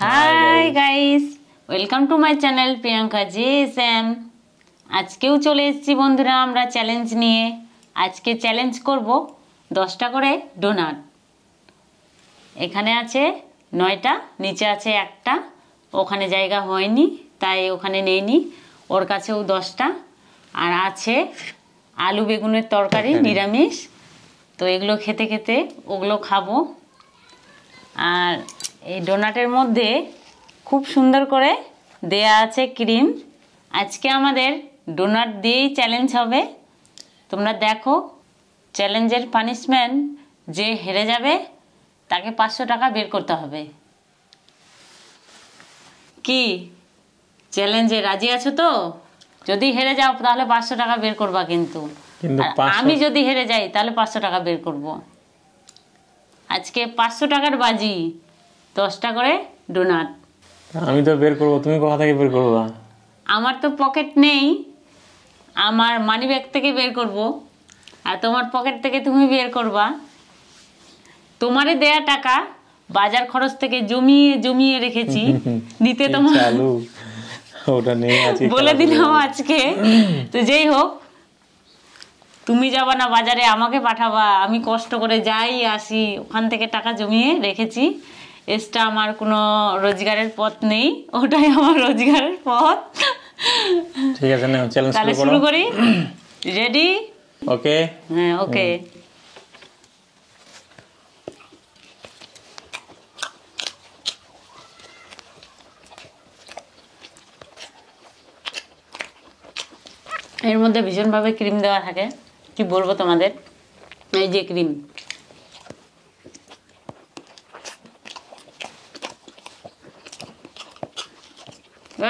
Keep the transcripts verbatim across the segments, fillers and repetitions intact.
Hi guys, welcome to my channel Priyanka J S M. আজকেও চলে এসেছি বন্ধুরা আমরা চ্যালেঞ্জ নিয়ে। আজকে চ্যালেঞ্জ করব দশটা করে ডোনাট। এখানে আছে নয়টা, নিচে আছে একটা। ওখানে জায়গা হয়নি তাই ওখানে নেইনি, ওর কাছেও দশটা। আর আছে আলু বেগুনের তরকারি নিরামিষ, তো এগুলো খেতে খেতে ওগুলো খাবো। আর এই ডোনাটের মধ্যে খুব সুন্দর করে দেয়া আছে ক্রিম। আজকে আমাদের ডোনাট দিয়েই চ্যালেঞ্জ হবে। তোমরা দেখো, চ্যালেঞ্জের পানিশমেন্ট, যে হেরে যাবে তাকে পাঁচশো টাকা বের করতে হবে। কি চ্যালেঞ্জে রাজি আছো তো? যদি হেরে যাও তাহলে পাঁচশো টাকা বের করবা, কিন্তু আমি যদি হেরে যাই তাহলে পাঁচশো টাকা বের করব। আজকে পাঁচশো টাকার বাজি, দশটা করে ডোনাট। আমি তো বের করব, তুমি কোথা থেকে বের করবা? আমার তো পকেট নেই, আমার মানি ব্যাগ থেকে বের করব। আর তোমার পকেট থেকে তুমি বের করবা। তোমারে দেয়া টাকা বাজার খরচ থেকে জমিয়ে জমিয়ে রেখেছি নিতে, তোমার চালু ওটা নেই আজকে বলে দিলাম। আজকে তো যেই হোক, তুমি যাবা না বাজারে, আমাকে পাঠাবা। আমি কষ্ট করে যাই আসি, ওখান থেকে টাকা জমিয়ে রেখেছি। এটা আমার কোনো রোজগারের পথ নেই, ওটাই আমার রোজগারের পথ। ঠিক আছে, নাও চ্যালেঞ্জ শুরু করি। রেডি? ওকে, হ্যাঁ ওকে। এর মধ্যে ভীষণভাবে ক্রিম দেওয়া থাকে, কি বলবো তোমাদের। এই যে ক্রিম,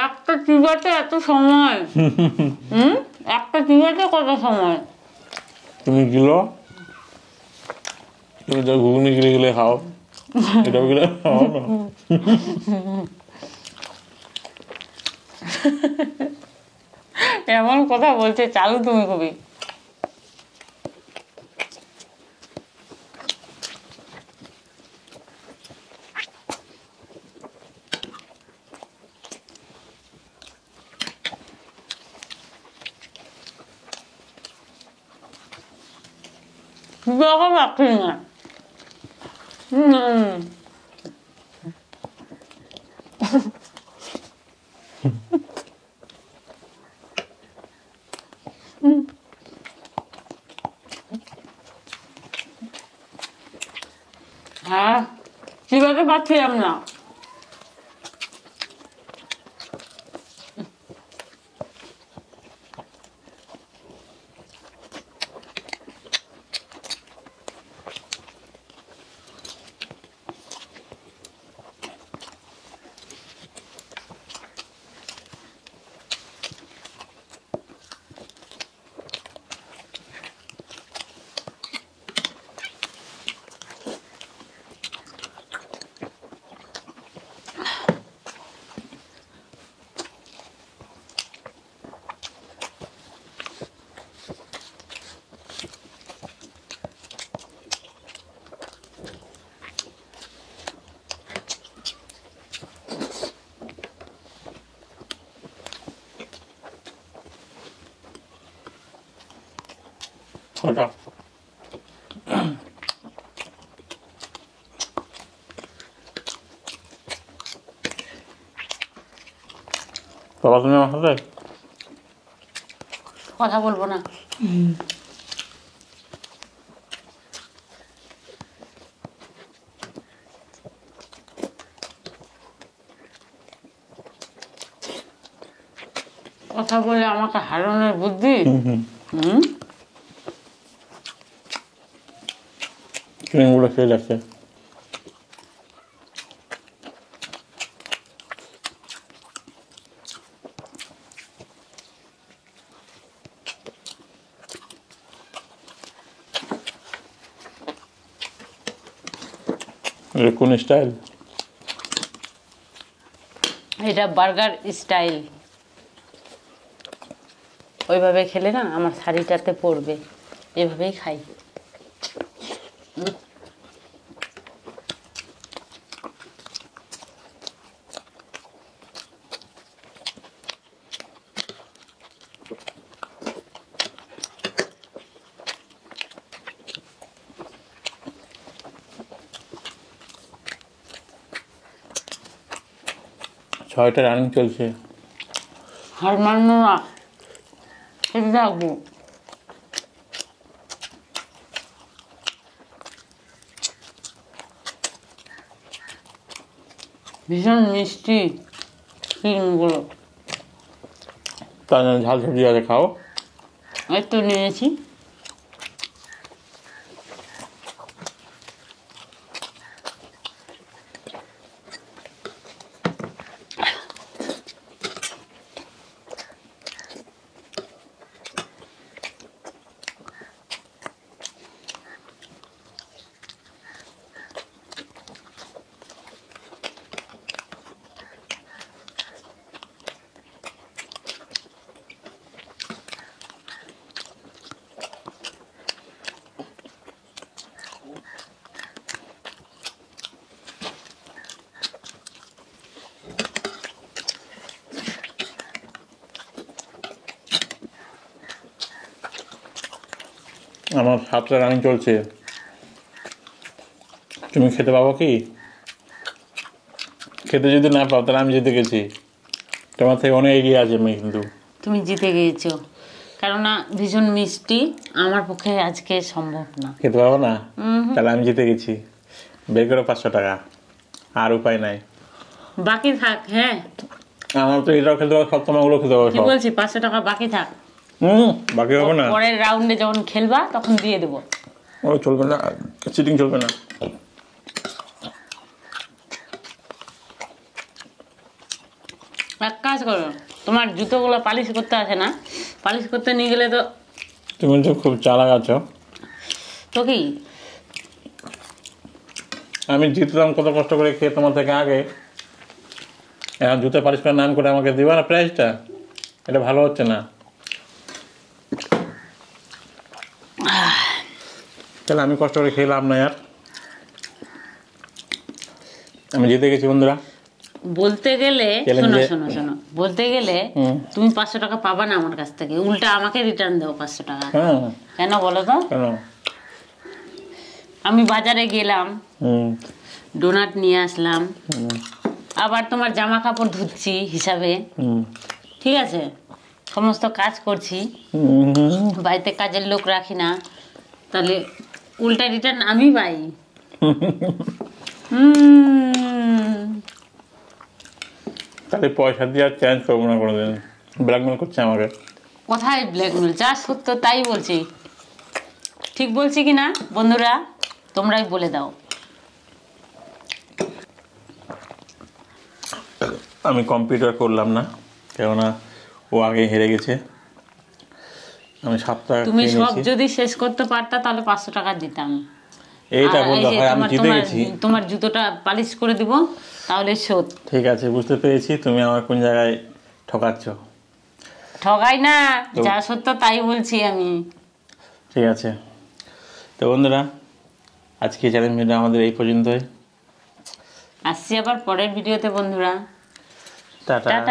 একটা চিবাতে এত সময়, হম একটা চিবাতে কত সময়। তুমি গিলো, তুমি তো ঘুগনি গিলে গিলে খাও, এটা গিলে খাও না। এমন কথা বলছে চালু তুমি খুবই। বড় মাখি না, হুম হ্যাঁ, চিবাতে পারছিলাম না। Hold on. Baba, how are you? What are you doing? What are you doing? What are you doing? ক্রিমগুলো খেয়ে যাচ্ছে। কোন স্টাইল এটা? Burger style. ওইভাবে খেলে না আমার শাড়িটাতে পড়বে, এভাবেই খাই। ছয়টা রানিং চলছে। হার মানবো না, ঠিক থাকবো। ভীষণ মিষ্টি ক্রিমগুলো, তার জন্য ঝাল সবজি আছে খাও। এত নিয়েছি আমার সাতটা রানিং চলছে, তুমি খেতে পাবো কি? খেতে যদি না পাও তাহলে আমি জিতে গেছি, তোমার থেকে অনেক এগিয়ে আছে আমি, কিন্তু তুমি জিতে গিয়েছো। কেননা ভীষণ মিষ্টি, আমার পক্ষে আজকে সম্ভব না, খেতে পাবো না, তাহলে আমি জিতে গেছি। বের করো পাঁচশো টাকা, আর উপায় নাই, বাকি থাক। হ্যাঁ আমার তো এটাও খেলতে পারো, সব তোমাগুলো খেতে পারো, কি বলছি? পাঁচশো টাকা বাকি থাক, বাকি হবে না, পরের রাউন্ডে যখন খেলবা তখন দিয়ে দেবো। ও চলবে না, চিটিং চলবে না। এক কাজ করো, তোমার জুতোগুলো পালিশ করতে আসে না, পালিশ করতে নিয়ে গেলে তো তুমি তো খুব চালাক আছো তো। কি আমি জিতলাম কত কষ্ট করে খেয়ে তোমার থেকে আগে, এখন জুতো পালিশ করার নাম করে আমাকে দিবা না প্রাইজটা? এটা ভালো হচ্ছে না। তাহলে আমি কষ্ট করে খেলাম না, আর আমি জিতে গেছি। বন্ধুরা বলতে গেলে শোনো শোনো শোনো বলতে গেলে তুমি পাঁচশো টাকা পাবা না আমার কাছ থেকে, উল্টা আমাকে রিটার্ন দাও পাঁচশো টাকা। কেন বলো তো? আমি বাজারে গেলাম, ডোনাট নিয়ে আসলাম, আবার তোমার জামা কাপড় ধুচ্ছি হিসাবে, ঠিক আছে, সমস্ত কাজ করছি, বাড়িতে কাজের লোক রাখি না, তাহলে উল্টা রিটার্ন আমি পাই। তাহলে পয়সা দিয়ে আর চেঞ্জ করবো না কোনোদিন। ব্ল্যাকমেল করছে আমাকে। কোথায় ব্ল্যাকমেল? যা সত্য তাই বলছি। ঠিক বলছি কি না বন্ধুরা তোমরাই বলে দাও। আমি কম্পিউটার করলাম না, কেননা ও আগে হেরে গেছে। আমি সাতটা, তুমি সব যদি শেষ করতে পারতা তাহলে পাঁচশো টাকা দিতাম। এইটা বলতে হয় আমি জিতে গেছি, তোমার জুতোটা পালিশ করে দিব, তাহলে শোধ। ঠিক আছে, বুঝতে পেরেছি তুমি আমার কোন জায়গায় ঠকাচ্ছ। ঠকাই না, যা সত্য তাই বলছি আমি। ঠিক আছে, তো বন্ধুরা আজকে চ্যালেঞ্জ ভিডিও আমাদের এই পর্যন্তই। আসছি আবার পরের ভিডিওতে বন্ধুরা, টাটা।